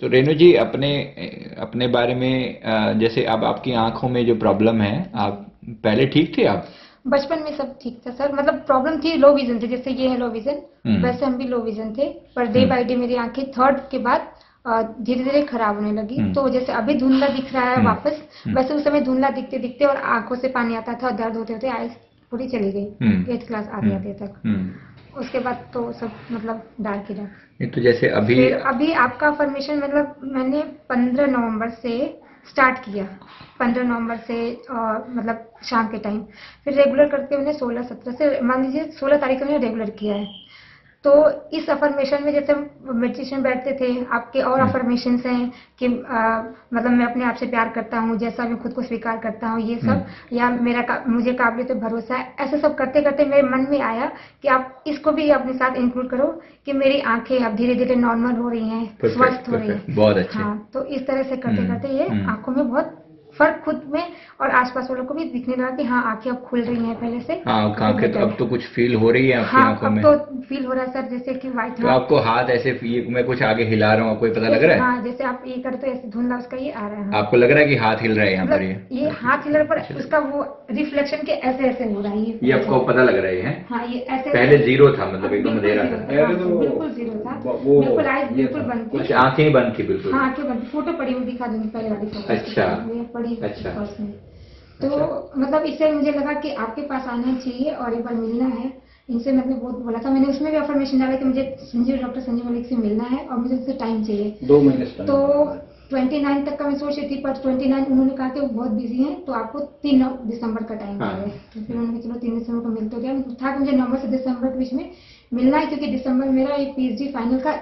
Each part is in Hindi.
तो रेनू जी अपने बारे में जैसे अब आपकी आंखों में जो प्रॉब्लम है, आप पहले ठीक थे? आप बचपन में सब ठीक था सर, मतलब प्रॉब्लम थी, लो विजन थे, जैसे ये है लो विजन, वैसे हम भी लो विजन थे, पर डे बाय डे मेरी आंखें थर्ड के बाद धीरे धीरे खराब होने लगी। तो जैसे अभी धुंधला दिख रहा है वापस, वैसे उस समय धुंधला दिखते दिखते और आंखों से पानी आता था, दर्द होते होते आइज पूरी चली गई 8th क्लास आते आते तक। उसके बाद तो सब मतलब डार्क ही डार्क। तो जैसे अभी आपका फॉर्मेशन मतलब मैंने 15 नवम्बर से स्टार्ट किया, 15 नवंबर से मतलब शाम के टाइम, फिर रेगुलर करके मैंने 16-17 से, मान लीजिए 16 तारीख को मैंने रेगुलर किया है। तो इस अफर्मेशन में जैसे मेडिटेशन बैठते थे आपके, और अफर्मेशन हैं कि मतलब मैं अपने आप से प्यार करता हूँ, जैसा मैं खुद को स्वीकार करता हूँ, ये सब, या मुझे काबिलियत पर भरोसा है, ऐसे सब करते करते मेरे मन में आया कि आप इसको भी अपने साथ इंक्लूड करो कि मेरी आंखें अब धीरे धीरे नॉर्मल हो रही हैं, स्वस्थ हो रही है, बहुत अच्छा। हाँ, तो इस तरह से करते करते ये आंखों में बहुत फर्क खुद में और आसपास वालों को भी दिखने लगा कि हाँ आंखें अब खुल रही हैं पहले से। हाँ, आंखें तो अब तो कुछ फील हो रही है आपकी आंखों में? हाँ, अब तो फील हो रहा है सर, जैसे कि व्हाइट। तो आपको हाथ ऐसे मैं कुछ आगे हिला रहा हूँ, आपको पता लग रहा है? हाँ, जैसे आप ये करते हो ऐसे धुंधला उसका ये आ रहा है। आपको लग रहा है कि हाथ हिल रहा है यहाँ पर? ये हाथ हिल रहा है पर उसका वो रिफ्लेक्शन के ऐसे ऐसे हो रहा है, ये आपको पता लग रहा है? हाँ, ये ऐसे। पहले जीरो था, मतलब एकदम अंधेरा था, बिल्कुल जीरो था, बिल्कुल आइज बिल्कुल बंद, कुछ आंखें ही बंद थी बिल्कुल। हाँ, आंखें बंद, फोटो पड़ी हुई दिखा दूंगी पहले वाली। अच्छा, अच्छा। तो मतलब इससे मुझे लगा कि आपके पास आना चाहिए और एक बार मिलना है इनसे। मतलब बहुत बोला था मैंने, उसमें भी अफर्मेशन डाला कि मुझे डॉक्टर संजीव मलिक से मिलना है और मुझे उससे टाइम चाहिए 2 महीने। तो 29 तक का मैं सोच रही थी, पर 29 उन्होंने कहा कि वो बहुत बिजी हैं, तो आपको 3 दिसंबर का टाइम है। तो फिर उन्होंने चलो 3 दिसंबर को मिलते गया था, मुझे नवंबर से दिसंबर के बीच में मिलना है, क्योंकि दिसंबर मेरा एक PhD फाइनल का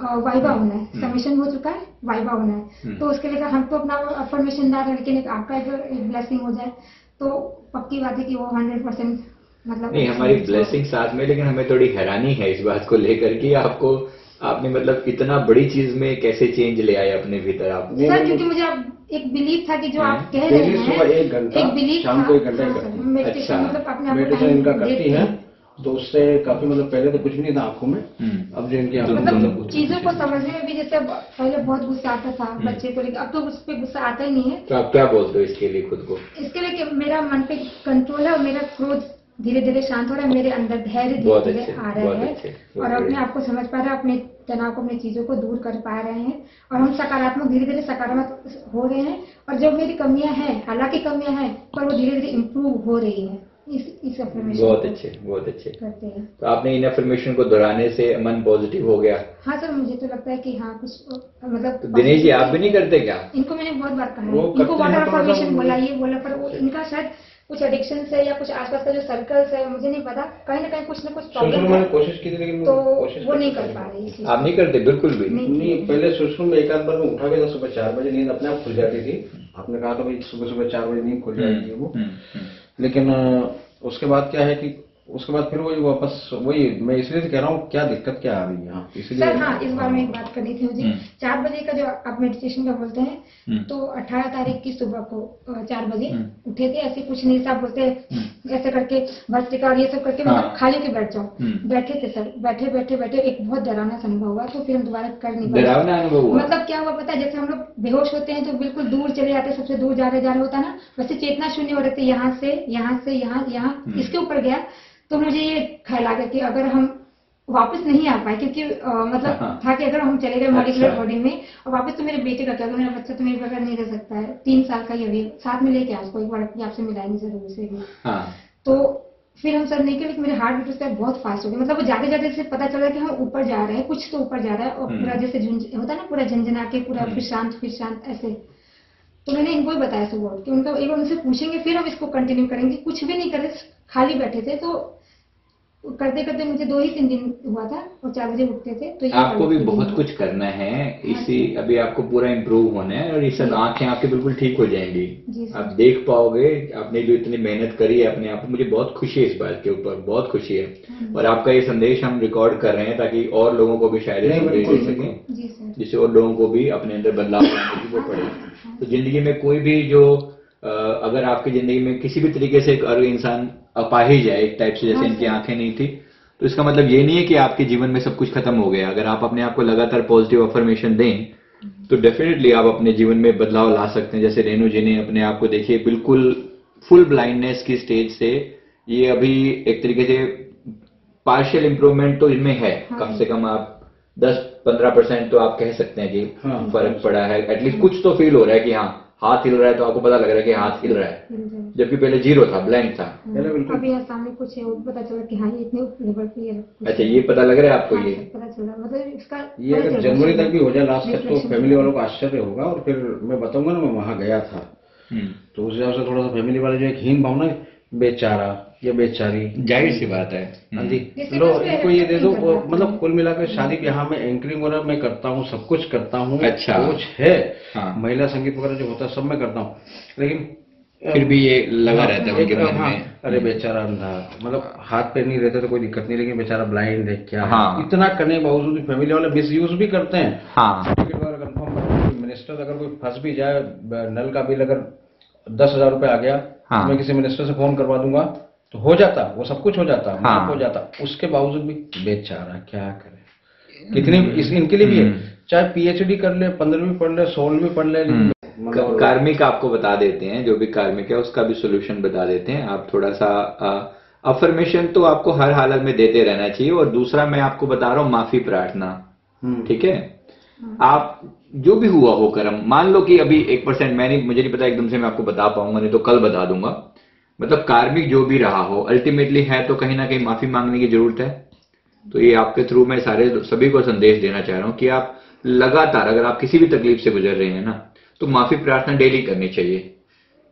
वाइवा होना है, सबमिशन हो चुका है, वाइवा होना है। तो उसके लिए हम तो अपना अफर्मेशन ना रहे, लेकिन आपका एक ब्लेसिंग हो जाए तो पक्की बात है कि वो 100% मतलब नहीं, हमारी ब्लेसिंग साथ में। लेकिन हमें थोड़ी हैरानी है इस बात को लेकर कि आपने मतलब इतना बड़ी चीज में कैसे चेंज ले आए अपने भीतर आप? सर, क्योंकि मुझे एक बिलीव था कि जो आप कह रहे हैं, एक बिलीव था, मतलब अपने तो उससे काफी मतलब पहले तो कुछ नहीं था आंखों में, अब जो इनकी मतलब चीजों को समझने में भी, जैसे पहले बहुत गुस्सा आता था बच्चे को लेकर, अब तो उस पर गुस्सा आता ही नहीं है। तो आप क्या बोलते हो इसके लिए खुद को? इसके लिए कि मेरा मन पे कंट्रोल है और मेरा क्रोध धीरे धीरे शांत हो रहा है, मेरे अंदर धैर्य धीरे धीरे आ रहा है और अपने आपको समझ पा रहे हैं, अपने तनाव को, अपनी चीजों को दूर कर पा रहे हैं और हम सकारात्मक धीरे धीरे सकारात्मक हो रहे हैं। और जो मेरी कमियां हैं, हालांकि कमियां हैं, पर वो धीरे धीरे इम्प्रूव हो रही है। इस अफर्मेशन बहुत अच्छे करते हैं। तो आपने इन अफर्मेशन को दोहराने से मन पॉजिटिव हो गया? हाँ सर, मुझे तो लगता है कि हाँ कुछ मतलब। तो दिनेश जी आप भी नहीं करते क्या? इनको मैंने बहुत बार कहा, इनको वाटर अफर्मेशन बोला, ये बोला, पर वो इनका शायद कुछ एडिक्शन है या कुछ आसपास का जो सर्कल्स है, मुझे नहीं पता, कहीं ना कहीं कुछ ना कुछ प्रॉब्लम है, कोशिश की लेकिन तो वो नहीं कर पा रही। आप नहीं करते? बिल्कुल भी नहीं। पहले शुरू में एक आध बार में उठा के सुबह 4 बजे नींद अपने आप खुल जाती थी, आपने कहा था भाई सुबह 4 बजे नींद खुल जाती है वो, लेकिन उसके बाद क्या है कि उसके बाद फिर वही वापस वही, मैं इसलिए कह रहा हूँ क्या दिक्कत क्या आ रही है। हाँ, इसलिए सर, हाँ, इस बार में एक बात करनी थी मुझे। 4 बजे का जो आप मेडिटेशन का बोलते हैं, तो 18 तारीख की सुबह को 4 बजे उठे थे, ऐसे कुछ नहीं साहब बोलते ऐसे करके भस्त्रिका और ये सब करके मतलब खाली के बैठ जाओ, बैठे थे सर, बैठे बैठे बैठे एक बहुत डरावना अनुभव हुआ। तो फिर हम दोबारा कर नहीं पाए। मतलब क्या हुआ पता है, जैसे हम लोग बेहोश होते हैं तो बिल्कुल दूर चले जाते हैं, सबसे दूर जा रहे होता ना, वैसे चेतना शून्य हो रही थी, यहाँ से यहाँ इसके ऊपर गया। तो मुझे ये ख्याल आ गया कि अगर हम वापस नहीं आ पाए, क्योंकि मतलब था कि अगर हम चले गए मॉलिक्यूलर बॉडी में और वापस, तो मेरे बेटे का क्या, मेरा बच्चा तो मेरे बगैर नहीं रह सकता है, 3 साल का, ये भी साथ में लेके आज कोई बार आपसे मिलाएंगे जरूर से भी। तो फिर हम सर नहीं क्योंकि मेरे हार्ट बीट उसका बहुत फास्ट हो गया, मतलब वो जाते जाते से पता चला कि हम ऊपर जा रहे हैं, कुछ तो ऊपर जा रहा है, और पूरा जैसे होता है ना, पूरा झंझना के पूरा फिर शांत ऐसे। तो मैंने इनको ही बताया सुबह कि उनका एक बार उनसे पूछेंगे, फिर हम इसको कंटिन्यू करेंगे। कुछ भी नहीं करे, खाली बैठे थे, तो करते करते मुझे 2 ही 3 दिन हुआ था और 4 बजे उठते थे। तो आपको भी बहुत कुछ करना है इसी, अभी आपको पूरा इम्प्रूव होना है और ये सब आंखें आपकी बिल्कुल ठीक हो जाएंगी, आप देख पाओगे। आपने जो इतनी मेहनत करी है अपने आप को, मुझे बहुत खुशी है इस बात के ऊपर, बहुत खुशी है। और आपका ये संदेश हम रिकॉर्ड कर रहे हैं ताकि और लोगों को भी शायद संदेश दे सकें, जिससे और लोगों को भी अपने अंदर बदलाव लाने की वो पड़े। तो जिंदगी में कोई भी जो, अगर आपकी जिंदगी में किसी भी तरीके से अगर इंसान अपा ही जाए एक टाइप से, जैसे इनकी आंखें नहीं थी, तो इसका मतलब ये नहीं है कि आपके जीवन में सब कुछ खत्म हो गया। अगर आप अपने आप को लगातार पॉजिटिव अफर्मेशन दें तो डेफिनेटली आप अपने जीवन में बदलाव ला सकते हैं। जैसे रेनू जी ने अपने आप को देखिए बिल्कुल फुल ब्लाइंडनेस की स्टेज से ये अभी एक तरीके से पार्शियल इम्प्रूवमेंट तो इनमें है, हाँ। कम से कम आप 10-15% तो आप कह सकते हैं कि हाँ, फर्क पड़ा है, एटलीस्ट कुछ तो फील हो रहा है कि हाँ हाथ हिल रहा है तो आपको पता लग रहा है कि हाथ हिल रहा है, जबकि पहले जीरो था, ब्लैंक था। अभी सामने कुछ है वो पता चला कि हाँ ये इतने लेवल पे है। अच्छा ये पता लग रहा है आपको, ये पता चला मतलब इसका ये अगर जनवरी तक भी हो जाए लास्ट तक तो फैमिली वालों को आश्चर्य होगा। और फिर मैं बताऊंगा ना मैं वहाँ गया था तो उस हिसाब से थोड़ा सा फैमिली वाले जो एक हीन भावना बेचारा या बेचारी जाहिर सी बात है लो इनको ये दे दो, मतलब कुल मिलाकर शादी ब्याह में एंकरिंग वगैरह मैं करता हूँ, सब कुछ करता हूँ, अच्छा कुछ है हाँ। महिला संगीत वगैरह जो होता है सब मैं करता हूँ, लेकिन फिर भी ये लगा रहता है उनके मन में, अरे बेचारा अंधा, मतलब हाथ पैर नहीं रहते तो कोई दिक्कत नहीं, लेकिन बेचारा ब्लाइंड है क्या, इतना करने के बावजूद फैमिली वाले मिसयूज भी करते हैं। मिनिस्टर अगर कोई फंस भी जाए, नल का बिल अगर 10,000 रुपए आ गया, हाँ। मैं किसी मिनिस्टर से फोन करवा दूंगा तो हो जाता, वो सब कुछ हो जाता, हाँ। हो जाता, उसके बावजूद भी बेचारा क्या करे, कितनी इनके लिए भी है, चाहे PhD कर ले, 15वीं पढ़ ले, 16वीं पढ़ ले, कार्मिक आपको बता देते हैं, जो भी कार्मिक है उसका भी सोल्यूशन बता देते हैं। आप थोड़ा सा अफर्मेशन तो आपको हर हालत में देते रहना चाहिए। और दूसरा मैं आपको बता रहा हूँ माफी प्रार्थना, ठीक है। आप जो भी हुआ हो कर्म, मान लो कि अभी 1% मैंने, मुझे नहीं पता एकदम से मैं आपको बता पाऊंगा, नहीं तो कल बता दूंगा, मतलब कार्मिक जो भी रहा हो अल्टीमेटली है तो कहीं ना कहीं माफी मांगने की जरूरत है। तो ये आपके थ्रू मैं सारे सभी को संदेश देना चाह रहा हूं कि आप लगातार अगर आप किसी भी तकलीफ से गुजर रहे हैं ना तो माफी प्रार्थना डेली करनी चाहिए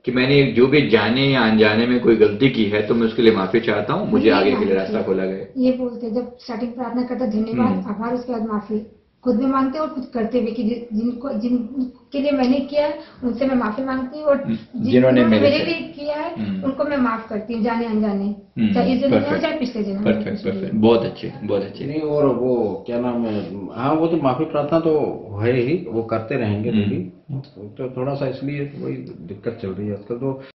कि मैंने जो भी जाने या अनजाने में कोई गलती की है तो मैं उसके लिए माफी चाहता हूँ, मुझे आगे के लिए रास्ता खोला गया। ये बोलते जब स्टार्टिंग प्रार्थना करता धन्यवाद आभार, उसके बाद माफी खुद भी मांगते हैं और खुद करते भी कि जिनके लिए मैंने किया उनसे मैं माफी मांगती हूँ और जिन्होंने मेरे लिए किया है उनको मैं माफ करती हूँ, जाने अनजाने, चाहे इस जन्म में चाहे पिछले जन्म में। परफेक्ट परफेक्ट, बहुत अच्छे बहुत अच्छे। नहीं और वो क्या नाम है, हाँ वो तो माफी प्रार्थना तो है ही, वो करते रहेंगे, तो थोड़ा सा इसलिए वही दिक्कत चल रही है आजकल। तो